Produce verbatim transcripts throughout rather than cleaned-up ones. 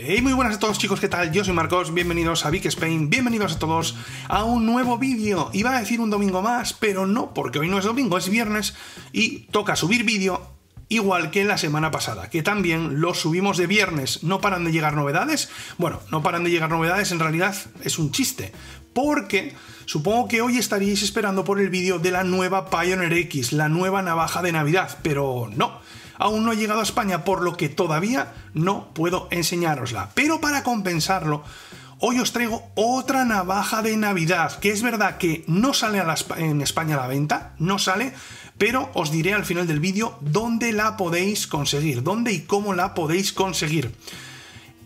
Hey, muy buenas a todos chicos, ¿qué tal? Yo soy Marcos, bienvenidos a VicSpain, bienvenidos a todos a un nuevo vídeo. Iba a decir un domingo más, pero no, porque hoy no es domingo, es viernes y toca subir vídeo igual que la semana pasada, que también lo subimos de viernes. No paran de llegar novedades, bueno, no paran de llegar novedades, en realidad es un chiste, porque supongo que hoy estaríais esperando por el vídeo de la nueva Pioneer X, la nueva navaja de Navidad, pero no. Aún no ha llegado a España, por lo que todavía no puedo enseñárosla. Pero para compensarlo, hoy os traigo otra navaja de Navidad, que es verdad que no sale a la, en España a la venta, no sale, pero os diré al final del vídeo dónde la podéis conseguir, dónde y cómo la podéis conseguir.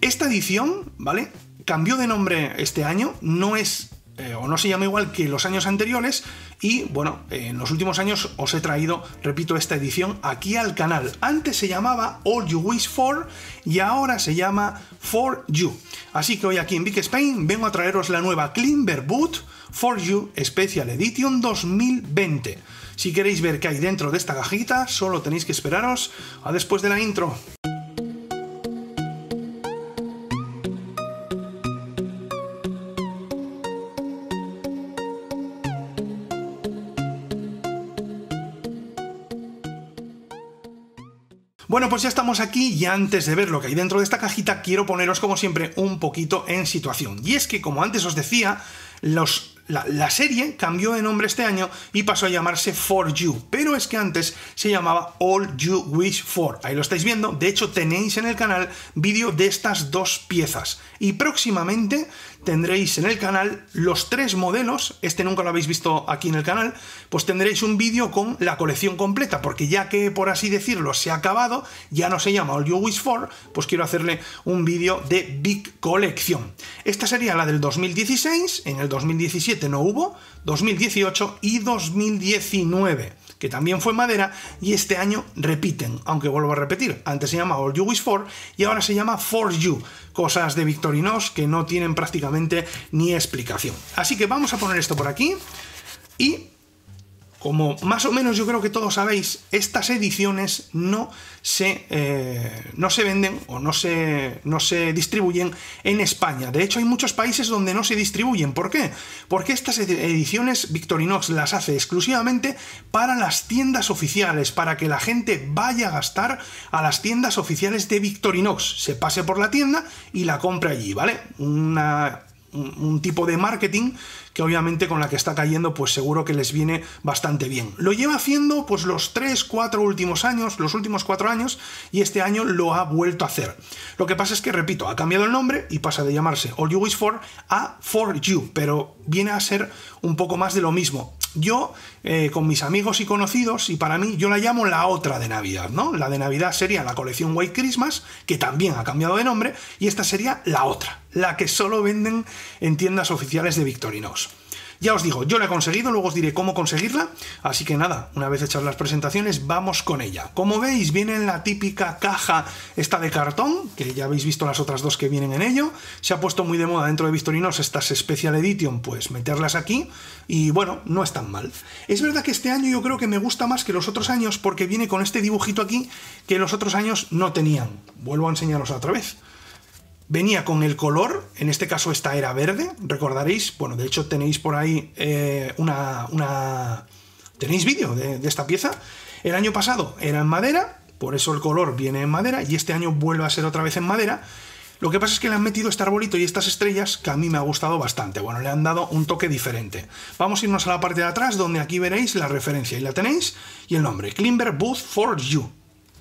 Esta edición, ¿vale? Cambió de nombre este año, no es... Eh, o no se llama igual que los años anteriores y bueno, eh, en los últimos años os he traído, repito, esta edición aquí al canal. Antes se llamaba All You Wish For y ahora se llama For You. Así que hoy aquí en VicSpain vengo a traeros la nueva Climber For You Special Edition dos mil veinte. Si queréis ver qué hay dentro de esta cajita, solo tenéis que esperaros a después de la intro. Bueno, pues ya estamos aquí y antes de ver lo que hay dentro de esta cajita quiero poneros como siempre un poquito en situación. Y es que como antes os decía, los, la, la serie cambió de nombre este año y pasó a llamarse For You, pero es que antes se llamaba All You Wish For. Ahí lo estáis viendo, de hecho tenéis en el canal vídeo de estas dos piezas y próximamente tendréis en el canal los tres modelos, este nunca lo habéis visto aquí en el canal, pues tendréis un vídeo con la colección completa, porque ya que, por así decirlo, se ha acabado, ya no se llama All You Wish For, pues quiero hacerle un vídeo de Big Colección. Esta sería la del dos mil dieciséis, en el dos mil diecisiete no hubo, dos mil dieciocho y dos mil diecinueve, que también fue madera, y este año repiten, aunque vuelvo a repetir, antes se llamaba All You Wish For y ahora se llama For You, cosas de Victorinox que no tienen prácticamente ni explicación. Así que vamos a poner esto por aquí y como más o menos yo creo que todos sabéis, estas ediciones no se, eh, no se venden o no se, no se distribuyen en España. De hecho, hay muchos países donde no se distribuyen. ¿Por qué? Porque estas ediciones Victorinox las hace exclusivamente para las tiendas oficiales, para que la gente vaya a gastar a las tiendas oficiales de Victorinox. Se pase por la tienda y la compre allí, ¿vale? Una... un tipo de marketing que obviamente con la que está cayendo pues seguro que les viene bastante bien. Lo lleva haciendo pues los tres, cuatro últimos años, los últimos cuatro años, y este año lo ha vuelto a hacer. Lo que pasa es que, repito, ha cambiado el nombre y pasa de llamarse All You Wish For a For You, pero viene a ser un poco más de lo mismo. Yo, eh, con mis amigos y conocidos, y para mí, yo la llamo la otra de Navidad, ¿no? La de Navidad sería la colección White Christmas, que también ha cambiado de nombre, y esta sería la otra, la que solo venden en tiendas oficiales de Victorinox. Ya os digo, yo la he conseguido, luego os diré cómo conseguirla, así que nada, una vez hechas las presentaciones, vamos con ella. Como veis, viene en la típica caja esta de cartón, que ya habéis visto las otras dos que vienen en ello. Se ha puesto muy de moda dentro de Victorinox estas Special Edition, pues meterlas aquí, y bueno, no es tan mal. Es verdad que este año yo creo que me gusta más que los otros años, porque viene con este dibujito aquí, que los otros años no tenían. Vuelvo a enseñaros otra vez. Venía con el color, en este caso esta era verde, recordaréis, bueno, de hecho tenéis por ahí eh, una, una... tenéis vídeo de, de esta pieza. El año pasado era en madera, por eso el color viene en madera, y este año vuelve a ser otra vez en madera. Lo que pasa es que le han metido este arbolito y estas estrellas que a mí me ha gustado bastante, bueno, le han dado un toque diferente. Vamos a irnos a la parte de atrás, donde aquí veréis la referencia, y la tenéis, y el nombre, Climber For You,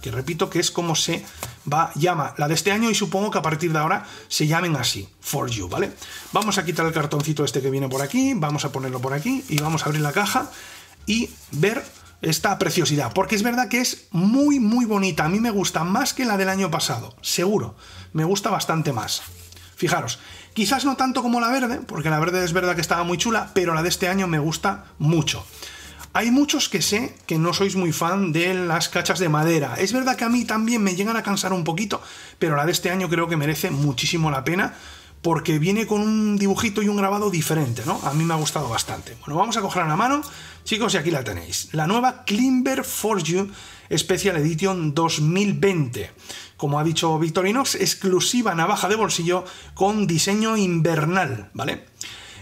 que repito que es como se va, llama la de este año y supongo que a partir de ahora se llamen así, For You, ¿vale? Vamos a quitar el cartoncito este que viene por aquí, vamos a ponerlo por aquí y vamos a abrir la caja y ver esta preciosidad, porque es verdad que es muy, muy bonita. A mí me gusta más que la del año pasado, seguro, me gusta bastante más. Fijaros, quizás no tanto como la verde, porque la verde es verdad que estaba muy chula, pero la de este año me gusta mucho. Hay muchos que sé que no sois muy fan de las cachas de madera. Es verdad que a mí también me llegan a cansar un poquito, pero la de este año creo que merece muchísimo la pena porque viene con un dibujito y un grabado diferente, ¿no? A mí me ha gustado bastante. Bueno, vamos a cogerla en la mano, chicos, y aquí la tenéis. La nueva Climber For You Special Edition dos mil veinte. como ha dicho Victorinox, exclusiva navaja de bolsillo con diseño invernal, ¿vale?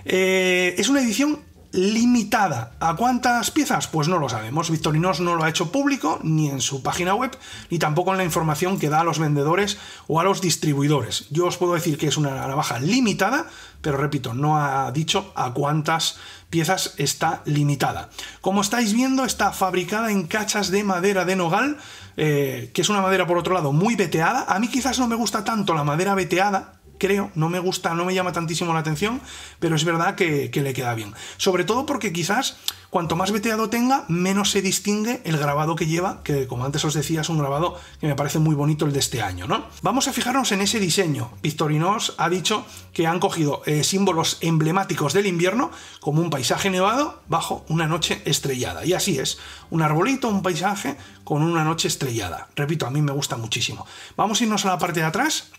Eh, es una edición limitada. ¿A cuántas piezas? Pues no lo sabemos. Victorinox no lo ha hecho público ni en su página web, ni tampoco en la información que da a los vendedores o a los distribuidores. Yo os puedo decir que es una navaja limitada, pero repito, no ha dicho a cuántas piezas está limitada. Como estáis viendo, está fabricada en cachas de madera de nogal, eh, que es una madera, por otro lado, muy veteada. A mí quizás no me gusta tanto la madera veteada, creo, no me gusta, no me llama tantísimo la atención, pero es verdad que, que le queda bien. Sobre todo porque quizás cuanto más veteado tenga, menos se distingue el grabado que lleva, que como antes os decía, es un grabado que me parece muy bonito el de este año, ¿no? Vamos a fijarnos en ese diseño. Victorinox ha dicho que han cogido eh, símbolos emblemáticos del invierno, como un paisaje nevado bajo una noche estrellada. Y así es, un arbolito, un paisaje con una noche estrellada. Repito, a mí me gusta muchísimo. Vamos a irnos a la parte de atrás,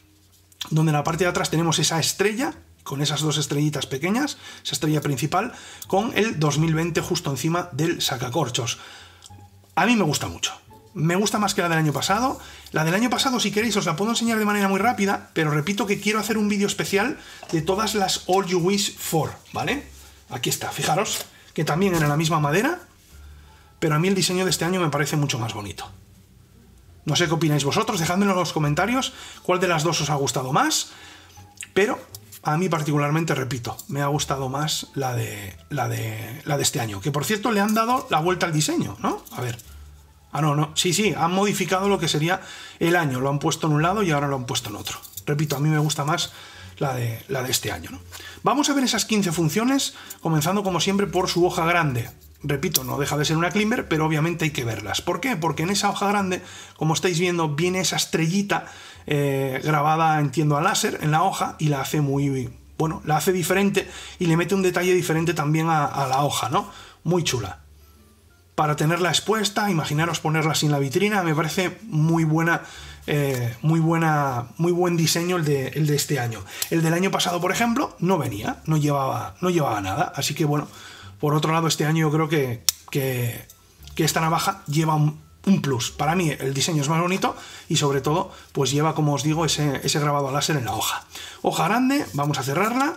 donde en la parte de atrás tenemos esa estrella, con esas dos estrellitas pequeñas, esa estrella principal, con el dos mil veinte justo encima del sacacorchos. A mí me gusta mucho. Me gusta más que la del año pasado. La del año pasado, si queréis, os la puedo enseñar de manera muy rápida, pero repito que quiero hacer un vídeo especial de todas las All You Wish For, ¿vale? Aquí está, fijaros, que también era la misma madera, pero a mí el diseño de este año me parece mucho más bonito. No sé qué opináis vosotros, dejadmelo en los comentarios cuál de las dos os ha gustado más, pero a mí particularmente, repito, me ha gustado más la de, la de, la de este año, que por cierto le han dado la vuelta al diseño, ¿no? A ver, ah no, no, sí, sí, han modificado lo que sería el año, lo han puesto en un lado y ahora lo han puesto en otro. Repito, a mí me gusta más la de, la de este año, ¿no? Vamos a ver esas quince funciones, comenzando como siempre por su hoja grande. Repito, no deja de ser una Climber, pero obviamente hay que verlas. ¿Por qué? Porque en esa hoja grande, como estáis viendo, viene esa estrellita eh, grabada, entiendo, a láser en la hoja, y la hace muy, bueno, la hace diferente y le mete un detalle diferente también a, a la hoja, ¿no? Muy chula. Para tenerla expuesta, imaginaros ponerla así en la vitrina, me parece muy buena, eh, muy buena, muy buen diseño el de, el de este año. El del año pasado, por ejemplo, no venía, no llevaba, no llevaba nada, así que bueno. Por otro lado, este año yo creo que, que, que esta navaja lleva un, un plus. Para mí el diseño es más bonito y sobre todo pues lleva, como os digo, ese, ese grabado a láser en la hoja. Hoja grande, vamos a cerrarla,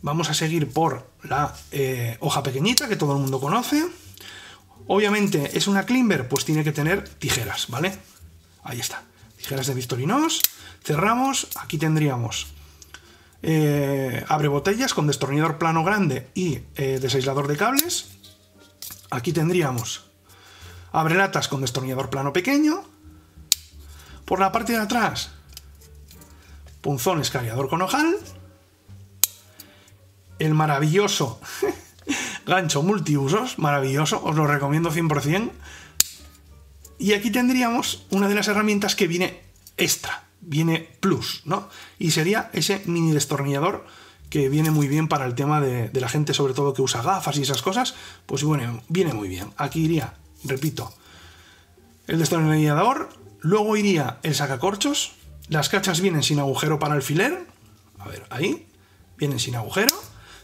vamos a seguir por la eh, hoja pequeñita que todo el mundo conoce. Obviamente es una Climber, pues tiene que tener tijeras, ¿vale? Ahí está, tijeras de Victorinox, cerramos, aquí tendríamos... Eh, abre botellas con destornillador plano grande y eh, desaislador de cables. Aquí tendríamos abre latas con destornillador plano pequeño. Por la parte de atrás, punzón escariador con ojal. El maravilloso gancho multiusos, maravilloso, os lo recomiendo cien por cien. Y aquí tendríamos una de las herramientas que viene extra. Viene plus, ¿no? Y sería ese mini destornillador que viene muy bien para el tema de, de la gente, sobre todo que usa gafas y esas cosas, pues bueno, viene muy bien. Aquí iría, repito, el destornillador, luego iría el sacacorchos, las cachas vienen sin agujero para alfiler, a ver, ahí, vienen sin agujero,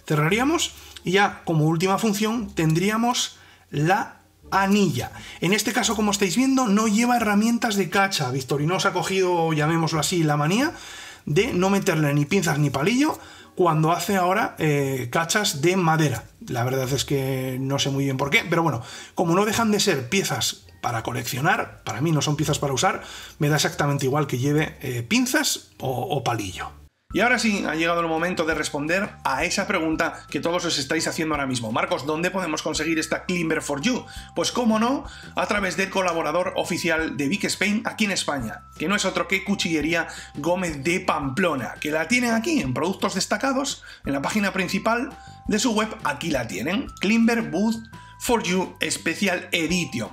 cerraríamos y ya como última función tendríamos la anilla. En este caso, como estáis viendo, no lleva herramientas de cacha. Victorinox ha cogido, llamémoslo así, la manía de no meterle ni pinzas ni palillo cuando hace ahora eh, cachas de madera. La verdad es que no sé muy bien por qué, pero bueno, como no dejan de ser piezas para coleccionar, para mí no son piezas para usar, me da exactamente igual que lleve eh, pinzas o, o palillo. Y ahora sí, ha llegado el momento de responder a esa pregunta que todos os estáis haciendo ahora mismo. Marcos, ¿dónde podemos conseguir esta Climber For You? Pues cómo no, a través del colaborador oficial de VicSpain aquí en España, que no es otro que Cuchillería Gómez de Pamplona, que la tienen aquí en productos destacados, en la página principal de su web, aquí la tienen, Climber Booth For You Special Edition.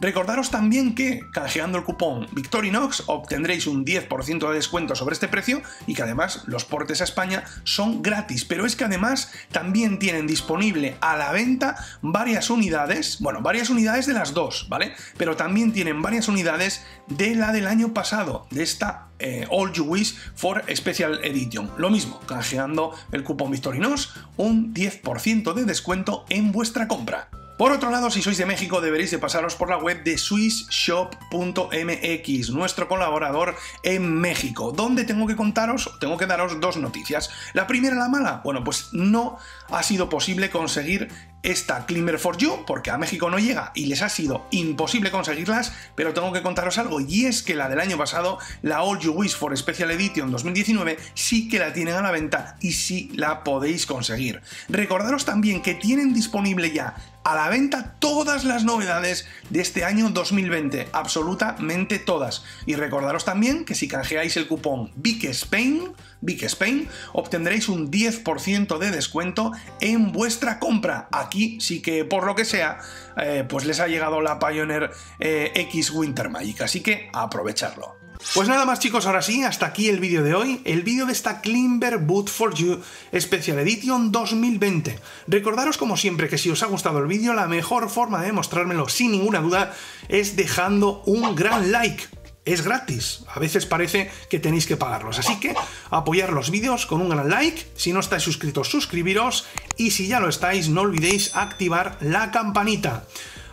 Recordaros también que, canjeando el cupón Victorinox, obtendréis un diez por ciento de descuento sobre este precio y que además los portes a España son gratis, pero es que además también tienen disponible a la venta varias unidades, bueno, varias unidades de las dos, ¿vale? Pero también tienen varias unidades de la del año pasado, de esta eh, All You Wish For Special Edition. Lo mismo, canjeando el cupón Victorinox, un diez por ciento de descuento en vuestra compra. Por otro lado, si sois de México deberéis de pasaros por la web de Swiss Shop punto M X, nuestro colaborador en México, donde tengo que contaros, tengo que daros dos noticias. La primera, la mala, bueno, pues no ha sido posible conseguir esta Climber For You porque a México no llega y les ha sido imposible conseguirlas, pero tengo que contaros algo, y es que la del año pasado, la All You Wish For Special Edition dos mil diecinueve, sí que la tienen a la venta y sí la podéis conseguir. Recordaros también que tienen disponible ya a la venta todas las novedades de este año dos mil veinte, absolutamente todas. Y recordaros también que si canjeáis el cupón VicSpain, VicSpain, obtendréis un diez por ciento de descuento en vuestra compra. Aquí sí que, por lo que sea, eh, pues les ha llegado la Pioneer eh, X Winter Magic, así que aprovecharlo. Pues nada más, chicos, ahora sí, hasta aquí el vídeo de hoy, el vídeo de esta Climber Boot For You Special Edition dos mil veinte. Recordaros, como siempre, que si os ha gustado el vídeo, la mejor forma de mostrármelo, sin ninguna duda, es dejando un gran like. Es gratis, a veces parece que tenéis que pagarlos, así que apoyar los vídeos con un gran like, si no estáis suscritos, suscribiros, y si ya lo estáis, no olvidéis activar la campanita.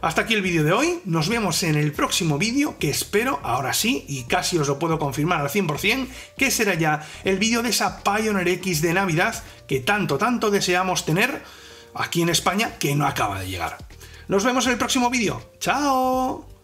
Hasta aquí el vídeo de hoy, nos vemos en el próximo vídeo, que espero, ahora sí, y casi os lo puedo confirmar al cien por cien, que será ya el vídeo de esa Pioneer X de Navidad que tanto, tanto deseamos tener aquí en España, que no acaba de llegar. Nos vemos en el próximo vídeo. ¡Chao!